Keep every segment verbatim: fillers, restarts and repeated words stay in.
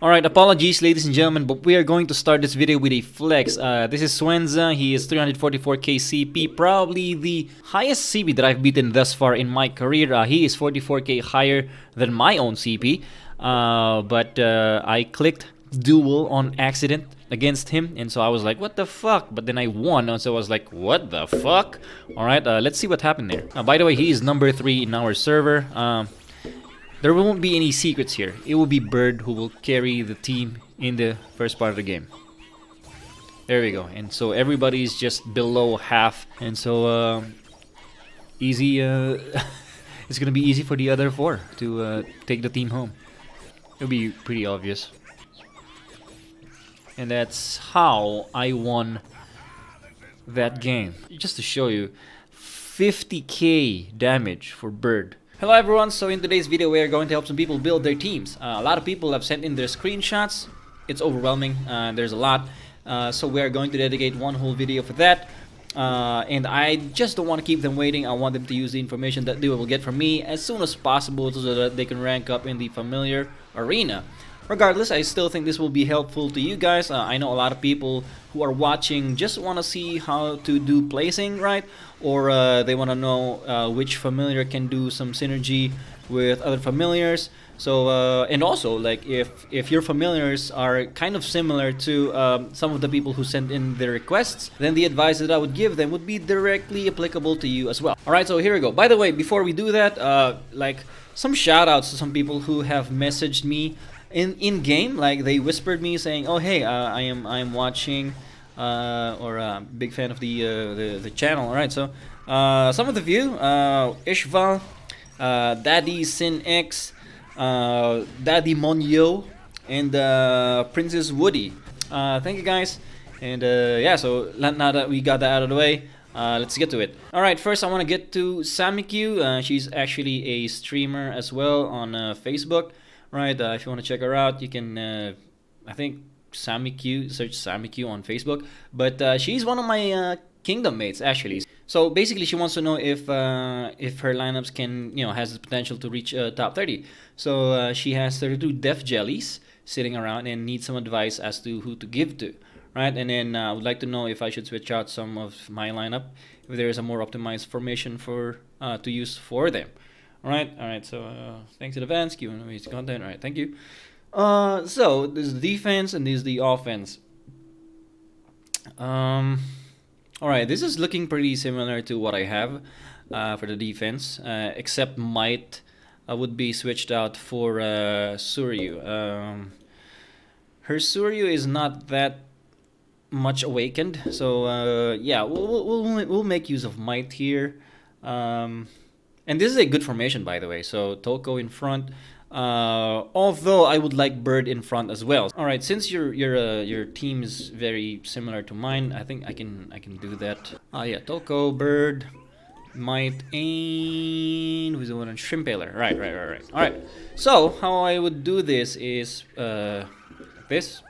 Alright, apologies ladies and gentlemen, but we are going to start this video with a flex. Uh, this is Swenza, he is three hundred forty-four K C P, probably the highest C P that I've beaten thus far in my career. Uh, he is forty-four K higher than my own C P, uh, but uh, I clicked duel on accident against him, and so I was like, what the fuck? But then I won, and so I was like, what the fuck? Alright, uh, let's see what happened there. Uh, by the way, he is number three in our server. Um... Uh, There won't be any secrets here. It will be Byrde who will carry the team in the first part of the game. There we go. And so everybody's just below half. And so uh, easy. Uh, it's gonna be easy for the other four to uh, take the team home. It'll be pretty obvious. And that's how I won that game. Just to show you, fifty K damage for Byrde. Hello everyone, so in today's video we are going to help some people build their teams. Uh, a lot of people have sent in their screenshots. It's overwhelming, uh, there's a lot. Uh, so we are going to dedicate one whole video for that. Uh, and I just don't want to keep them waiting. I want them to use the information that they will get from me as soon as possible so that they can rank up in the familiar arena. Regardless, I still think this will be helpful to you guys. Uh, I know a lot of people who are watching just want to see how to do placing, right? Or uh, they want to know uh, which familiar can do some synergy with other familiars. So, uh, and also, like, if, if your familiars are kind of similar to um, some of the people who sent in their requests, then the advice that I would give them would be directly applicable to you as well. Alright, so here we go. By the way, before we do that, uh, like, some shout-outs to some people who have messaged me In in game, like they whispered me saying, "Oh hey, uh, I am I am watching, uh, or uh, big fan of the, uh, the the channel." All right, so uh, some of the view, uh, Ishval, uh, Daddy Sin X, uh, Daddy Monyo, and uh, Princess Woody. Uh, thank you guys, and uh, yeah. So now that we got that out of the way, uh, let's get to it. All right, first I want to get to SammyQ. Uh, she's actually a streamer as well on uh, Facebook. Right, uh, if you want to check her out, you can, uh, I think, SammyQ, search SammyQ on Facebook. But uh, she's one of my uh, kingdom mates, actually. So basically, she wants to know if uh, if her lineups can, you know, has the potential to reach uh, top thirty. So uh, she has thirty-two deaf jellies sitting around and needs some advice as to who to give to. Right, and then uh, I would like to know if I should switch out some of my lineup if there is a more optimized formation for uh, to use for them. Alright, alright, so uh, thanks in advance, Q and his content, alright, thank you. Uh, so, there's the defense and there's the offense. Um, alright, this is looking pretty similar to what I have uh, for the defense, uh, except might uh, would be switched out for uh, Suryu. Um, her Suryu is not that much awakened, so uh, yeah, we'll, we'll, we'll make use of might here. Um... And this is a good formation, by the way. So Toko in front, uh, although I would like Byrde in front as well. All right, since your your uh, your team is very similar to mine, I think I can I can do that. Ah, uh, yeah, Toko, Byrde, might, and who's the one on Shrimpaler? Right, right, right, right. All right. So how I would do this is uh, like this.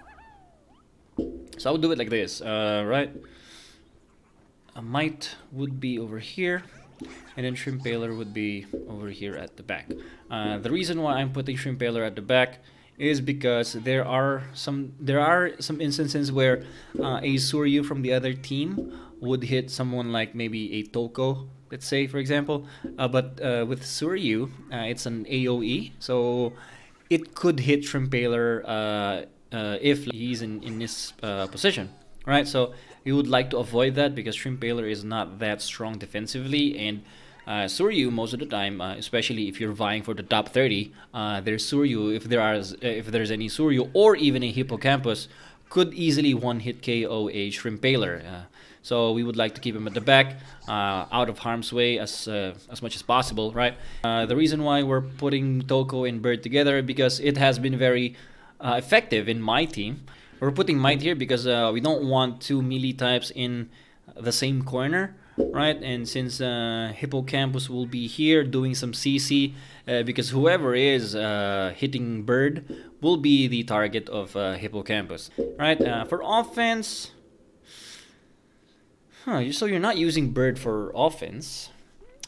So I would do it like this. Uh, right. A might would be over here. And then Shrimpaler would be over here at the back. Uh, the reason why I'm putting Shrimpaler at the back is because there are some there are some instances where uh, a Suryu from the other team would hit someone like maybe a Toko, let's say, for example. Uh, but uh, with Suryu, uh, it's an A O E, so it could hit Shrimpaler uh, uh, if he's in in this uh, position. Right, so you would like to avoid that because Shrimpaler is not that strong defensively, and uh, Suryu most of the time, uh, especially if you're vying for the top thirty, uh, there's Suryu, if there are, if there's any Suryu or even a Hippocampus, could easily one-hit K O a Shrimpaler. Uh, so we would like to keep him at the back, uh, out of harm's way as uh, as much as possible. Right. Uh, the reason why we're putting Toko and Byrde together because it has been very uh, effective in my team. We're putting might here because uh, we don't want two melee types in the same corner, right? And since uh, Hippocampus will be here doing some C C, uh, because whoever is uh, hitting Byrde will be the target of uh, Hippocampus, right? Uh, for offense, huh? So you're not using Byrde for offense.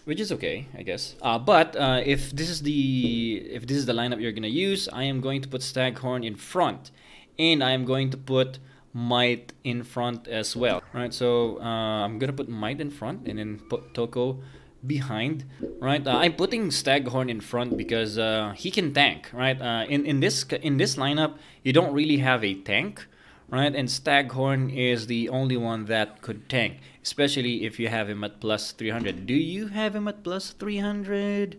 which is okay, I guess. Uh, but uh, if this is the if this is the lineup you're gonna use, I am going to put Staghorn in front, and I am going to put Might in front as well. Right, so uh, I'm gonna put Might in front and then put Toko behind. Right, uh, I'm putting Staghorn in front because uh, he can tank. Right, uh, in in this in this lineup, you don't really have a tank. Right, and Staghorn is the only one that could tank, especially if you have him at plus three hundred. Do you have him at plus three hundred?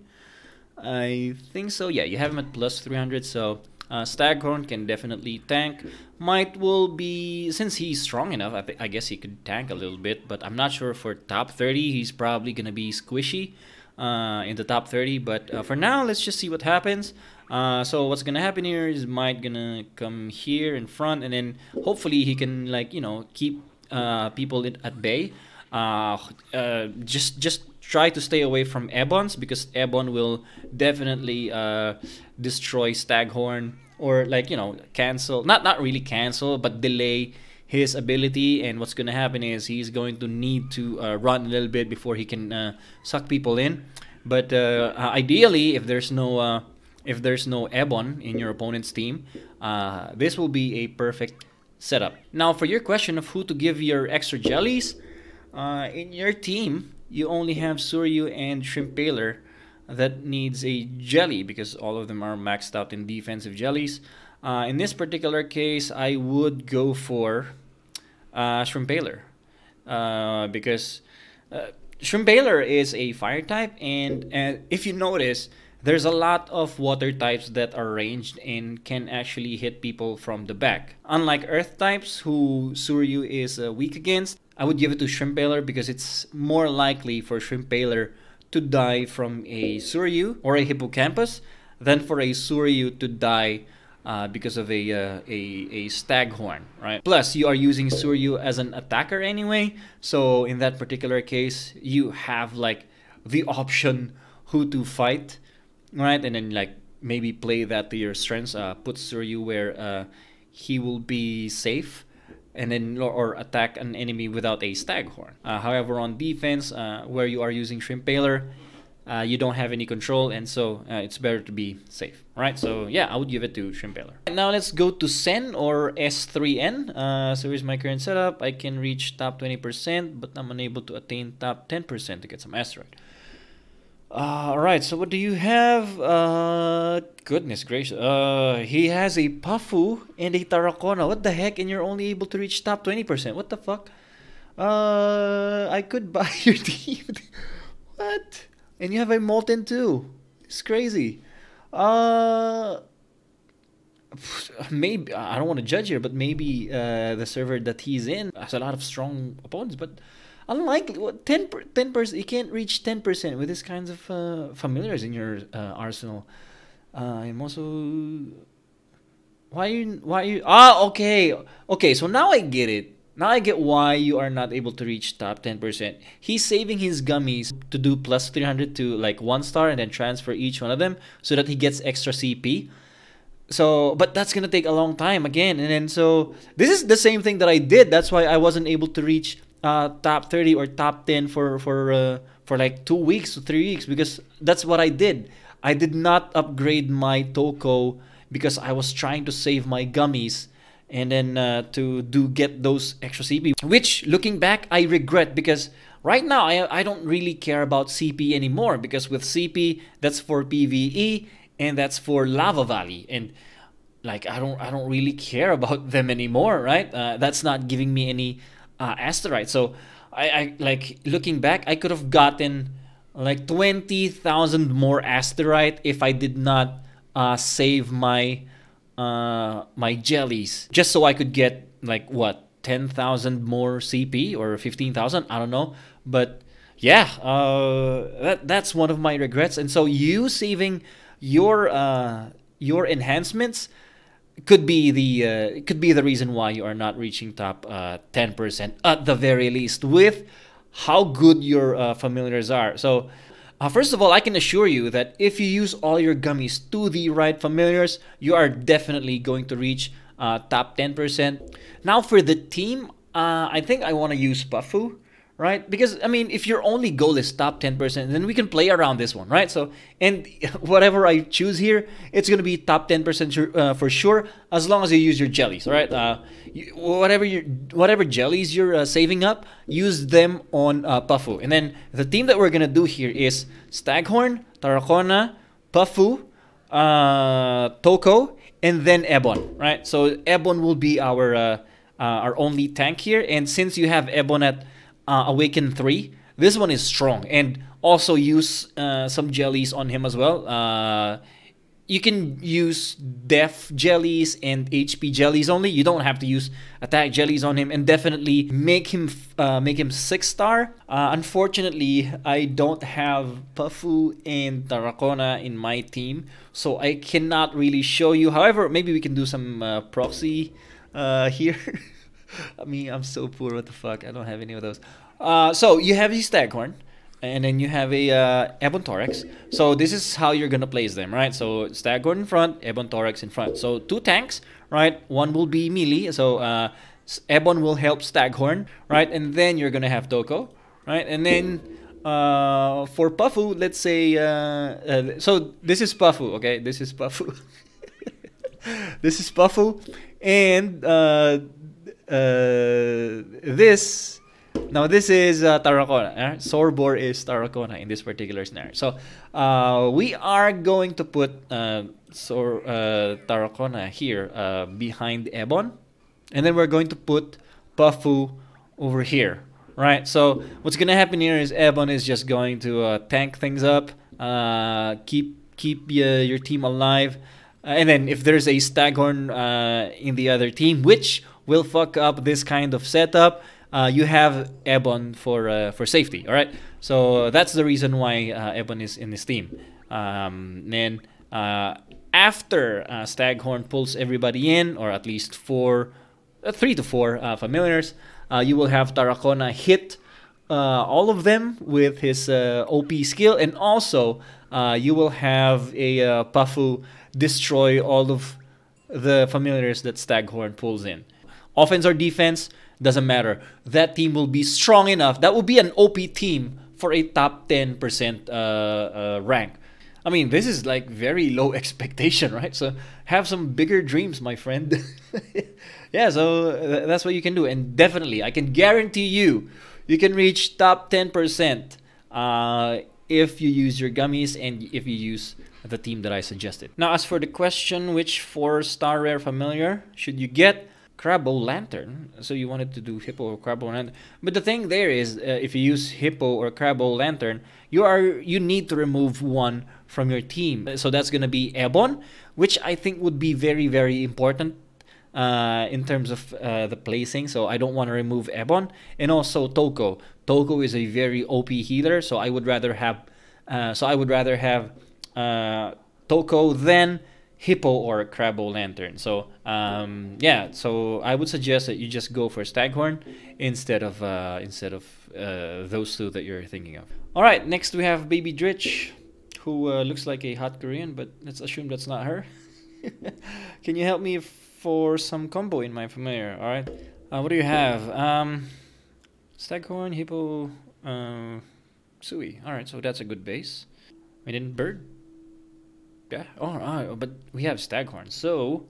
I think so. Yeah, you have him at plus three hundred, so uh, Staghorn can definitely tank. Might will be, since he's strong enough, I, th I guess he could tank a little bit, but I'm not sure for top thirty. He's probably going to be squishy uh, in the top thirty, but uh, for now, let's just see what happens. Uh, so what's gonna happen here is Might gonna come here in front, and then hopefully he can, like, you know, keep uh, people in, at bay. Uh, uh, just just try to stay away from Ebon's, because Ebon will definitely uh, destroy Staghorn, or, like, you know, cancel, not not really cancel, but delay his ability. And what's gonna happen is he's going to need to uh, run a little bit before he can uh, suck people in. But uh, ideally, if there's no uh, If there's no Ebon in your opponent's team, uh, this will be a perfect setup. Now, for your question of who to give your extra jellies, uh, in your team, you only have Suryu and Shrimpaler that needs a jelly, because all of them are maxed out in defensive jellies. Uh, in this particular case, I would go for uh, Shrimpaler, uh, because uh, Shrimpaler is a fire type, and, and if you notice, there's a lot of water types that are ranged and can actually hit people from the back. Unlike earth types, who Suryu is uh, weak against, I would give it to Shrimpaler, because it's more likely for Shrimpaler to die from a Suryu or a Hippocampus than for a Suryu to die uh, because of a, uh, a, a Staghorn, right? Plus, you are using Suryu as an attacker anyway, so in that particular case, you have, like, the option who to fight. Right, and then, like, maybe play that to your strengths. Uh, put Suryu where uh, he will be safe, and then or, or attack an enemy without a Staghorn. Uh, however, on defense, uh, where you are using Shrimpaler, uh, you don't have any control, and so uh, it's better to be safe. Right, so yeah, I would give it to Shrimpaler. And now let's go to Sen or S three N. Uh, so here's my current setup. I can reach top twenty percent, but I'm unable to attain top ten percent to get some asteroid. Uh, Alright, so what do you have? Uh, goodness gracious. Uh, he has a Puffu and a Tarakona. What the heck? And you're only able to reach top twenty percent. What the fuck? Uh, I could buy your team. What? And you have a Molten too. It's crazy. Uh, maybe, I don't want to judge here, but maybe uh, the server that he's in has a lot of strong opponents, but unlikely. What, ten percent? You can't reach ten percent with these kinds of uh, familiars in your uh, arsenal. Uh, I'm also. Why you? Why you? Ah, okay, okay. So now I get it. Now I get why you are not able to reach top ten percent. He's saving his gummies to do plus three hundred to, like, one star, and then transfer each one of them so that he gets extra C P. So, but that's gonna take a long time again, and then so this is the same thing that I did. That's why I wasn't able to reach Uh, top thirty or top ten for for uh, for like two weeks to three weeks because that's what I did. I did not upgrade my Toko because I was trying to save my gummies and then uh, to do get those extra C P. Which, looking back, I regret, because right now I I don't really care about C P anymore, because with C P that's for P V E and that's for Lava Valley, and like I don't I don't really care about them anymore, right? Uh, that's not giving me any Uh, asteroid. So I, I like looking back, I could have gotten like twenty thousand more asteroid if I did not uh, save my uh, my jellies, just so I could get like what, ten thousand more C P or fifteen thousand, I don't know. But yeah, uh, that that's one of my regrets. And so you saving your uh, your enhancements could be the uh, could be the reason why you are not reaching top uh, ten percent at the very least, with how good your uh, familiars are. So uh, first of all, I can assure you that if you use all your gummies to the right familiars, you are definitely going to reach uh, top ten percent. Now for the team, uh, I think I want to use Puffu, right? Because, I mean, if your only goal is top ten percent, then we can play around this one, right? So, and whatever I choose here, it's going to be top ten percent uh, for sure, as long as you use your jellies, all right? Uh, you, whatever, your, whatever jellies you're uh, saving up, use them on uh, Puffu. And then the team that we're going to do here is Staghorn, Tarakona, Puffu, uh, Toko, and then Ebon, right? So Ebon will be our, uh, uh, our only tank here. And since you have Ebon at... Uh, Awaken three. This one is strong, and also use uh, some jellies on him as well. Uh, you can use def jellies and H P jellies only. You don't have to use attack jellies on him, and definitely make him uh, make him six star. Uh, unfortunately, I don't have Puffu and Tarakona in my team, so I cannot really show you. However, maybe we can do some uh, proxy uh, here. I mean, I'm so poor, what the fuck, I don't have any of those. Uh, so, you have the Staghorn, and then you have a uh, Ebon Thorax. So, this is how you're gonna place them, right? So, Staghorn in front, Ebon Thorax in front. So, two tanks, right? One will be melee, so uh, Ebon will help Staghorn, right? And then you're gonna have Toko, right? And then, uh, for Puffu, let's say... Uh, uh, so, this is Puffu, okay? This is Puffu. This is Puffu, and... Uh, Uh, this now this is uh, Tarakona. Eh? Sore boar is Tarakona in this particular scenario. So uh, we are going to put uh, sore uh, Tarakona here uh, behind Ebon, and then we're going to put Puffu over here, right? So what's gonna happen here is Ebon is just going to uh, tank things up, uh, keep keep uh, your team alive, uh, and then if there's a Staghorn uh, in the other team, which will fuck up this kind of setup, Uh, you have Ebon for uh, for safety. All right, so that's the reason why uh, Ebon is in this team. Um, then uh, after uh, Staghorn pulls everybody in, or at least four, uh, three to four uh, familiars, uh, you will have Tarakona hit uh, all of them with his uh, O P skill, and also uh, you will have a uh, Puffu destroy all of the familiars that Staghorn pulls in. Offense or defense, doesn't matter. That team will be strong enough. That will be an O P team for a top ten percent uh, uh, rank. I mean, this is like very low expectation, right? So have some bigger dreams, my friend. Yeah, so th that's what you can do. And definitely, I can guarantee you, you can reach top ten percent uh, if you use your gummies and if you use the team that I suggested. Now, as for the question, which four star rare familiar should you get? Crab-o-lantern. So you wanted to do hippo or crab-o-lantern, but the thing there is, uh, if you use hippo or crab-o-lantern, you are you need to remove one from your team. So that's gonna be Ebon, which I think would be very very important uh, in terms of uh, the placing. So I don't want to remove Ebon, and also Toko. Toko is a very O P healer, so I would rather have uh, so I would rather have uh, Toko than hippo or crab-o-lantern. So um, yeah, so I would suggest that you just go for Staghorn instead of uh, instead of uh, those two that you're thinking of. All right, next we have Baby Dritch, who uh, looks like a hot Korean, but let's assume that's not her. Can you help me for some combo in my familiar? All right, uh, what do you have? Um, Staghorn, hippo, uh, Sui. All right, so that's a good base. We didn't bird. Yeah. All right, but we have Staghorn. So,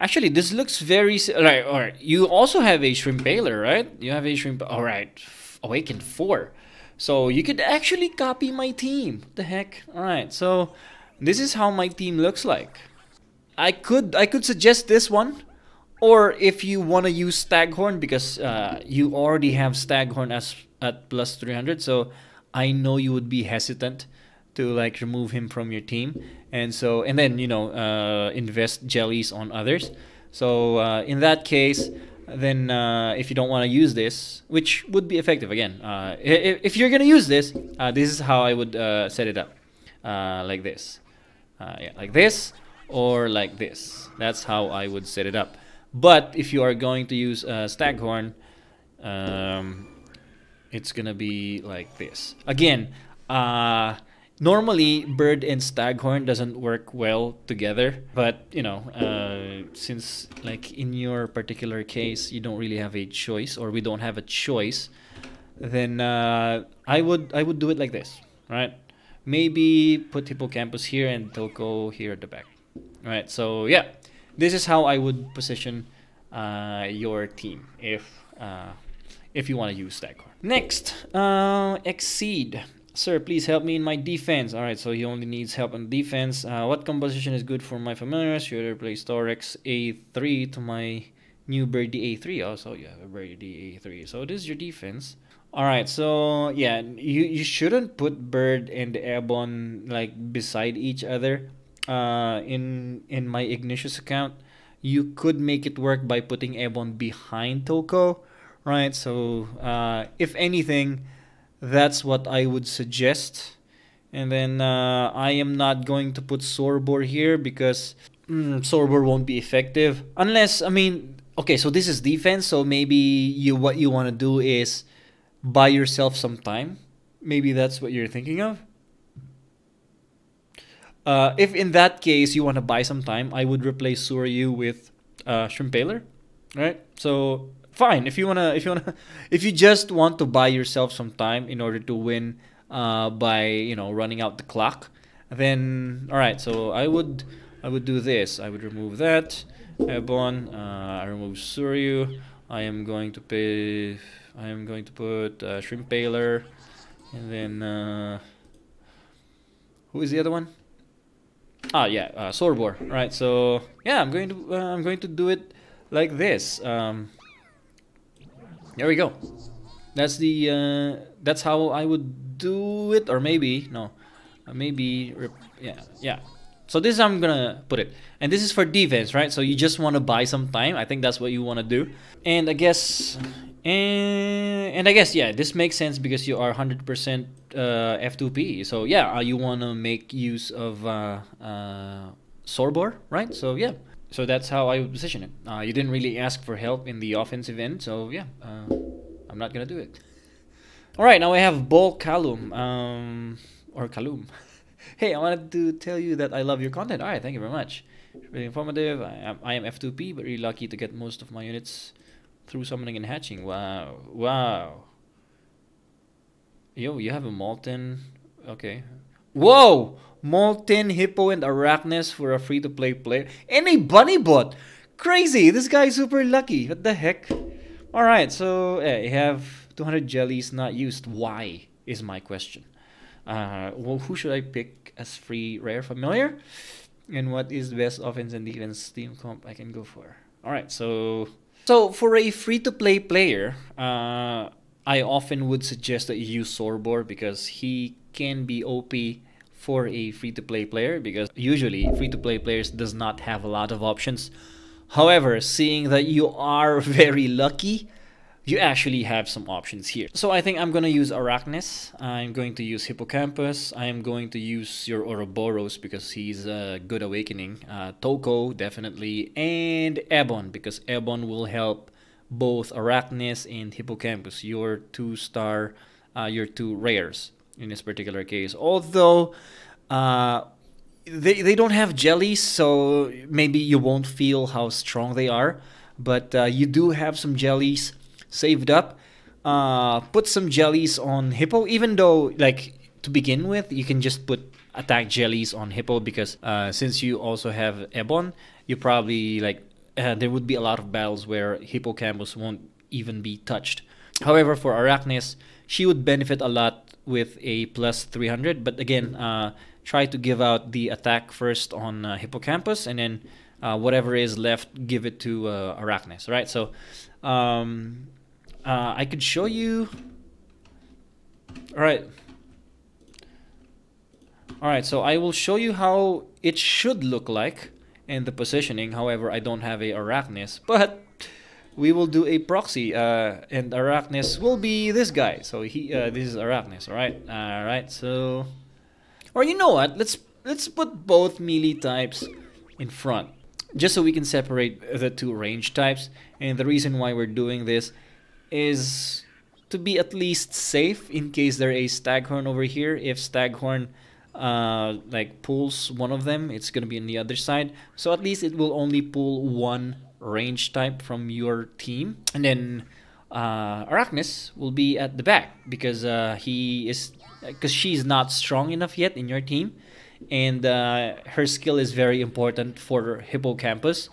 actually, this looks very. All right. All right. You also have a shrimp baler, right? You have a shrimp. All right. Awakened four. So you could actually copy my team. What the heck. All right. So this is how my team looks like. I could I could suggest this one, or if you want to use Staghorn, because uh, you already have Staghorn as at plus three hundred. So I know you would be hesitant to like remove him from your team, and so and then you know uh, invest jellies on others. So uh, in that case, then uh, if you don't want to use this, which would be effective again, uh, if, if you're gonna use this, uh, this is how I would uh, set it up, uh, like this, uh, yeah, like this or like this. That's how I would set it up. But if you are going to use uh, Staghorn, um, it's gonna be like this again. Uh, Normally, Byrde and Staghorn doesn't work well together, but you know, uh, since like in your particular case, you don't really have a choice, or we don't have a choice, then uh, I would I would do it like this, right? Maybe put hippocampus here and toko here at the back, right? So yeah, this is how I would position uh, your team if uh, if you want to use staghorn. Next, uh, exceed. Sir, please help me in my defense. All right, so he only needs help on defense. Uh, what composition is good for my familiars? Should I replace Torex A three to my new byrde A three? Oh, so you have a byrde A three. So this is your defense. All right, so yeah, you, you shouldn't put byrde and Ebon like beside each other. Uh, in in my Ignatius account, you could make it work by putting Ebon behind Toko, right? So uh, if anything, that's what I would suggest. And then uh, I am not going to put sore boar here because mm, sore boar won't be effective unless, I mean, okay, so this is defense, so maybe you what you want to do is buy yourself some time. Maybe that's what you're thinking of. Uh, if in that case you want to buy some time, I would replace Suryu with uh, Shrimpaler, right? So fine, if you wanna, if you wanna, if you just want to buy yourself some time in order to win uh, by, you know, running out the clock, then all right. So I would, I would do this. I would remove that Ebon. Uh, I remove Suryu. I am going to pay. I am going to put uh, Shrimpaler, and then uh, who is the other one? Ah, yeah, uh, sore boar. Right. So yeah, I'm going to, uh, I'm going to do it like this. Um, There we go. That's the uh, that's how I would do it, or maybe no, uh, maybe rip, yeah yeah. So this is how I'm gonna put it, and this is for defense, right? So you just want to buy some time. I think that's what you want to do, and I guess and and I guess yeah, this makes sense because you are one hundred percent uh, F two P. So yeah, uh, you want to make use of uh, uh, sore boar, right? So yeah. So that's how I would position it. Uh, you didn't really ask for help in the offensive end, so yeah, uh, I'm not gonna do it. All right, now I have Bol Calum, um, or Calum. Hey, I wanted to tell you that I love your content. All right, thank you very much. It's really informative. I am, I am F two P, but really lucky to get most of my units through summoning and hatching. Wow, wow. Yo, you have a molten. Okay. Whoa! Molten, Hippo, and Arachnes for a free-to-play player. And a bunny bot! Crazy! This guy is super lucky. What the heck? Alright, so yeah, you have two hundred jellies not used. Why, is my question. Uh, well, who should I pick as free rare familiar? And what is the best offense and defense team comp I can go for? Alright, so... So, for a free-to-play player, uh, I often would suggest that you use sore boar because he can be O P for a free-to-play player, because usually free-to-play players does not have a lot of options. However, seeing that you are very lucky, you actually have some options here. So I think I'm going to use Arachnes, I'm going to use Hippocampus, I'm going to use your Ouroboros because he's a good awakening, uh, Toko definitely, and Ebon, because Ebon will help both Arachnes and Hippocampus, your two-star, uh, your two rares. In this particular case, although uh, they, they don't have jellies, so maybe you won't feel how strong they are, but uh, you do have some jellies saved up. Uh, put some jellies on Hippo, even though, like, to begin with, you can just put attack jellies on Hippo, because uh, since you also have Ebon, you probably, like, uh, there would be a lot of battles where Hippocampus won't even be touched. However, for Arachnes, she would benefit a lot with a plus three hundred, but again, uh, try to give out the attack first on uh, Hippocampus, and then uh, whatever is left, give it to uh, Arachnes, right? So um, uh, I could show you. All right, all right. So I will show you how it should look like and the positioning. However, I don't have a Arachnes, but we will do a proxy, uh, and Arachnes will be this guy. So he, uh, this is Arachnes, all right? All right, so, or you know what? Let's let's put both melee types in front, just so we can separate the two range types. And the reason why we're doing this is to be at least safe in case there is staghorn over here. If staghorn uh, like pulls one of them, it's gonna be on the other side. So at least it will only pull one range type from your team, and then uh, Arachnis will be at the back because uh, he is, because she's not strong enough yet in your team, and uh, her skill is very important for Hippocampus,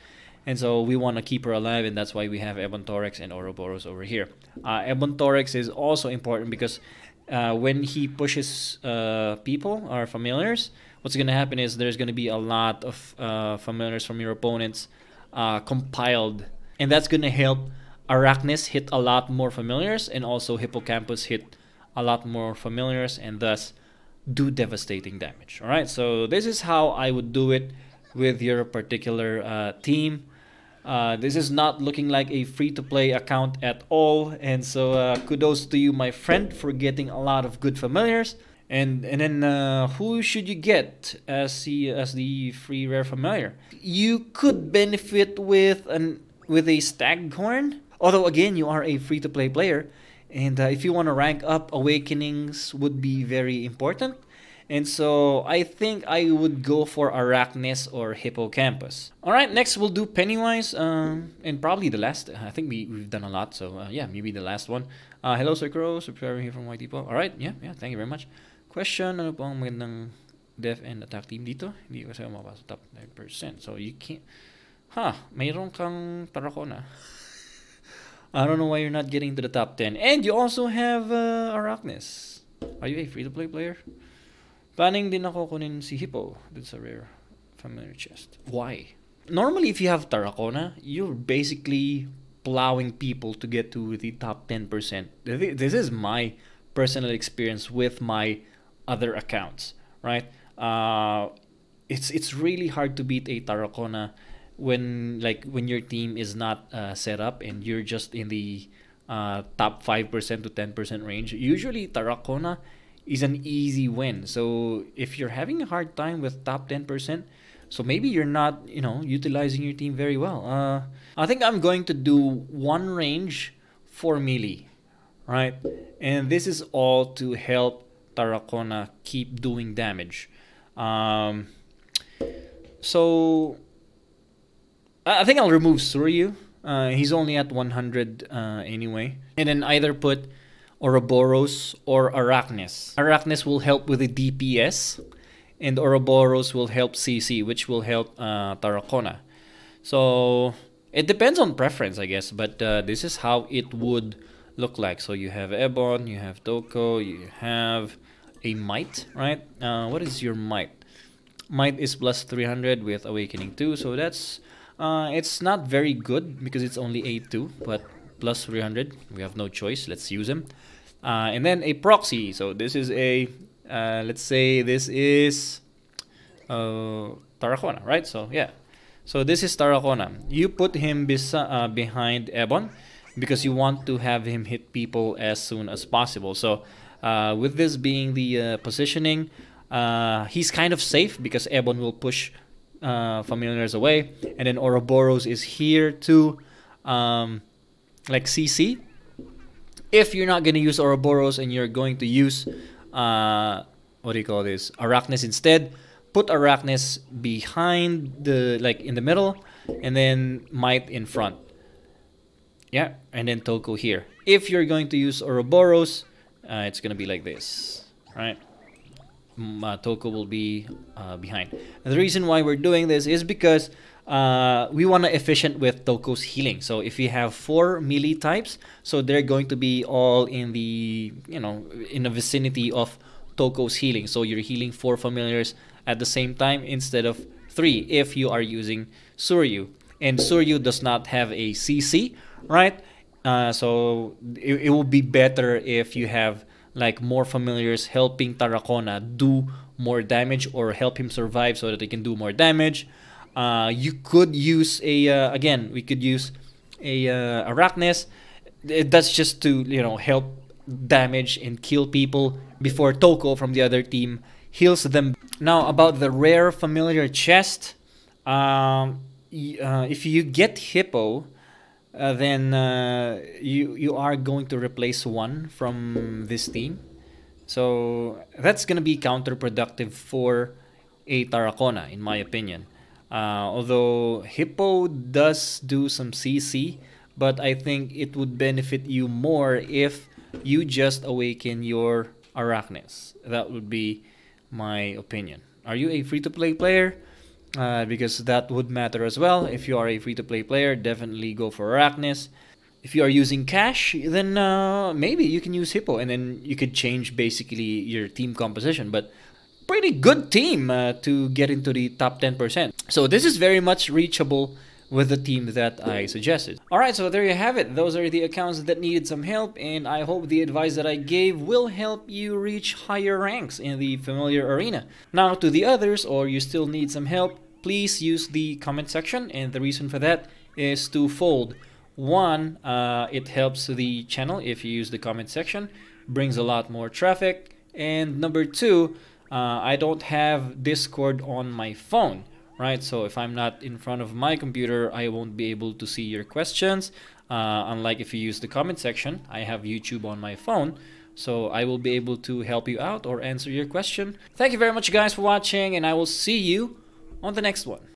and so we want to keep her alive, and that's why we have Ebontorex and Ouroboros over here. Uh, Ebontorex is also important because uh, when he pushes uh, people or familiars, what's going to happen is there's going to be a lot of uh, familiars from your opponents uh, compiled, and that's going to help Arachnis hit a lot more familiars, and also Hippocampus hit a lot more familiars, and thus do devastating damage. All right, so this is how I would do it with your particular uh, team. Uh, this is not looking like a free-to-play account at all, and so uh, kudos to you, my friend, for getting a lot of good familiars. And and then uh, who should you get as the as the free rare familiar? You could benefit with an with a staghorn, although again you are a free-to-play player, and uh, if you want to rank up, awakenings would be very important. And so I think I would go for Arachnis or Hippocampus. All right, next we'll do Pennywise, um, and probably the last. I think we, we've done a lot, so uh, yeah, maybe the last one. Uh, hello, Sir Crow, subscriber here from Y T Paul. All right, yeah, yeah, thank you very much. Question, ano po ang magandang def and attack team dito? Hindi ko sa'yo mapasa top nine percent. So you can't... Huh, mayroon kang tarakona. I don't know why you're not getting to the top ten. And you also have uh, Arachnis. Are you a free-to-play player? Planning din ako kunin si Hippo dun sa rare familiar chest. Why? Normally, if you have Tarakona, you're basically plowing people to get to the top ten percent. This is my personal experience with my other accounts, right? Uh, it's it's really hard to beat a Tarakona when like when your team is not uh, set up and you're just in the uh, top five percent to ten percent range. Usually, Tarakona is an easy win. So if you're having a hard time with top ten percent, so maybe you're not, you know, utilizing your team very well. Uh, I think I'm going to do one range for melee, right? And this is all to help Tarakona keep doing damage. Um, so I think I'll remove Suryu. Uh, he's only at one hundred uh, anyway. And then either put Ouroboros or Arachnis. Arachnis will help with the D P S, and Ouroboros will help C C, which will help uh, Tarakona. So it depends on preference, I guess, but uh, this is how it would look like. So you have Ebon, you have Toko, you have a Might, right? Uh, what is your Might? Might is plus three hundred with Awakening two, so that's, uh, it's not very good because it's only A two, but plus three hundred, we have no choice, let's use him. Uh, and then a proxy, so this is a, uh, let's say this is uh, Tarakona, right? So yeah, so this is Tarakona. You put him uh, behind Ebon because you want to have him hit people as soon as possible. So uh, with this being the uh, positioning, uh, he's kind of safe because Ebon will push uh, familiars away, and then Ouroboros is here to um, like C C. If you're not going to use Ouroboros and you're going to use, uh, what do you call this, Arachnis instead, put Arachnis behind the, like in the middle, and then Might in front. Yeah, and then Toko here. If you're going to use Ouroboros, uh, it's going to be like this, right? Uh, Toko will be uh, behind. And the reason why we're doing this is because Uh, we want to efficient with Toko's healing. So if you have four melee types, so they're going to be all in the, you know, in the vicinity of Toko's healing. So you're healing four familiars at the same time instead of three if you are using Suryu. And Suryu does not have a C C, right? Uh, so it, it will be better if you have like more familiars helping Tarakona do more damage or help him survive so that they can do more damage. Uh, you could use a, uh, again, we could use a uh, Arachnis. That's just to, you know, help damage and kill people before Toko from the other team heals them. Now, about the rare familiar chest, um, uh, if you get Hippo, uh, then uh, you, you are going to replace one from this team. So that's going to be counterproductive for a Tarakona, in my opinion. Uh, although Hippo does do some C C, but I think it would benefit you more if you just awaken your Arachnes. That would be my opinion. Are you a free-to-play player? Uh, because that would matter as well. If you are a free-to-play player, definitely go for Arachnes. If you are using cash, then uh, maybe you can use Hippo, and then you could change basically your team composition. But pretty good team uh, to get into the top ten percent. So this is very much reachable with the team that I suggested. Alright, so there you have it. Those are the accounts that needed some help, and I hope the advice that I gave will help you reach higher ranks in the familiar arena. Now to the others, or you still need some help, please use the comment section, and the reason for that is twofold. One, uh, it helps the channel if you use the comment section, brings a lot more traffic, and number two, uh, I don't have Discord on my phone, right? So if I'm not in front of my computer, I won't be able to see your questions, uh, unlike if you use the comment section. I have YouTube on my phone, so I will be able to help you out or answer your question. Thank you very much guys for watching, and I will see you on the next one.